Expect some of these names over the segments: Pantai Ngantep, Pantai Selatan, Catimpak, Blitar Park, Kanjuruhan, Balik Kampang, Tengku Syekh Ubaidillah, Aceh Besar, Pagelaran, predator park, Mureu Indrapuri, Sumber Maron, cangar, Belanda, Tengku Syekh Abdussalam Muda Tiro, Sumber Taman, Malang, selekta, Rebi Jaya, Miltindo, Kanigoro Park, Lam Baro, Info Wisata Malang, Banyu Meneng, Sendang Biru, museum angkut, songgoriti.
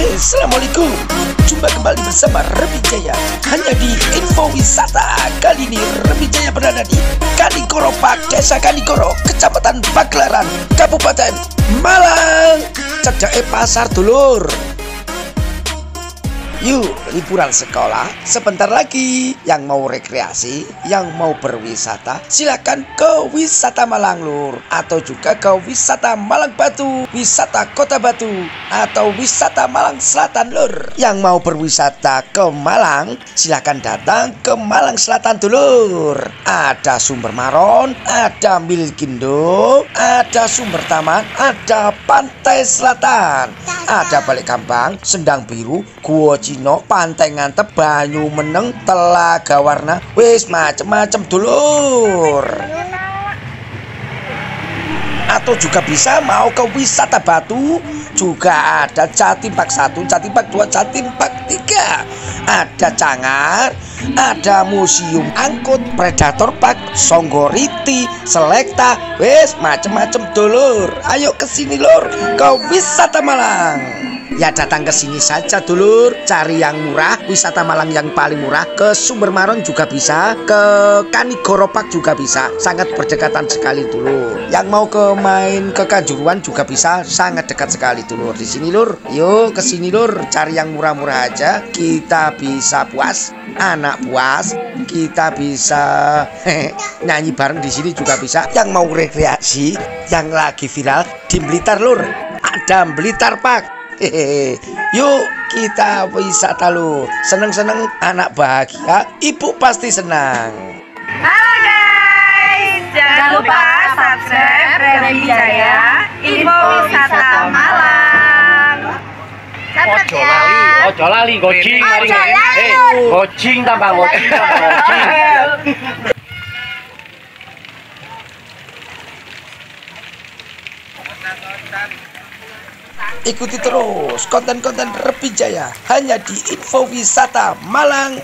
Assalamualaikum. Jumpa kembali bersama Rebi Jaya hanya di Info Wisata. Kali ini Rebi Jaya berada di Kanigoro Park, Desa Kanigoro, Kecamatan Pagelaran, Kabupaten Malang. Cedake pasar dulur. Yuk, liburan sekolah sebentar lagi. Yang mau rekreasi, yang mau berwisata, silakan ke Wisata Malang Lur, atau juga ke Wisata Malang Batu, Wisata Kota Batu, atau Wisata Malang Selatan Lur. Yang mau berwisata ke Malang, silakan datang ke Malang Selatan dulur. Ada Sumber Maron, ada Miltindo, ada Sumber Taman, ada Pantai Selatan, ada Balik Kampang, Sendang Biru, Gua Cino, Pantai Ngantep, Banyu Meneng, Telaga Warna, wis macem-macem dulur. Atau juga bisa mau ke Wisata Batu, juga ada Catimpak 1, Catimpak 2, Catimpak 3, ada Cangar, ada Museum Angkut, Predator Park, Songgoriti, Selekta, wis macem-macem dulur. Ayo kesini lur, ke Wisata Malang. Ya datang ke sini saja dulur, cari yang murah. Wisata Malang yang paling murah. Ke Sumber Maron juga bisa, ke Kanigoro Park juga bisa, sangat berdekatan sekali dulur. Yang mau ke main ke Kanjuruhan juga bisa, sangat dekat sekali dulur. Di sini lur, yuk ke sini lur, cari yang murah-murah aja. Kita bisa puas, anak puas, kita bisa nyanyi bareng di sini juga bisa. Yang mau rekreasi, yang lagi viral di Blitar lur, ada Blitar Park. Hehehe. Yuk kita wisata lur. Seneng-seneng anak bahagia, ibu pasti senang. Halo guys, jangan lupa subscribe Rebi Jaya Info Wisata Malang. Ojo lali, gocing, gocing tambah gocing. Ikuti terus konten-konten Rebi Jaya hanya di Info Wisata Malang.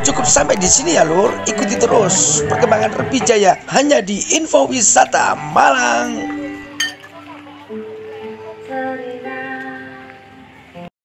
Cukup sampai di sini ya lur, ikuti terus perkembangan Rebi Jaya hanya di Info Wisata Malang.